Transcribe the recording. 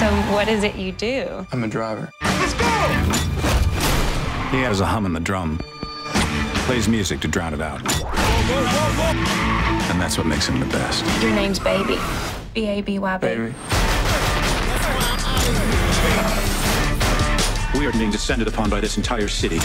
So what is it you do? I'm a driver. Let's go! He has a hum in the drum. Plays music to drown it out. And that's what makes him the best. Your name's Baby. B-A-B-Y, Baby. We are being descended upon by this entire city.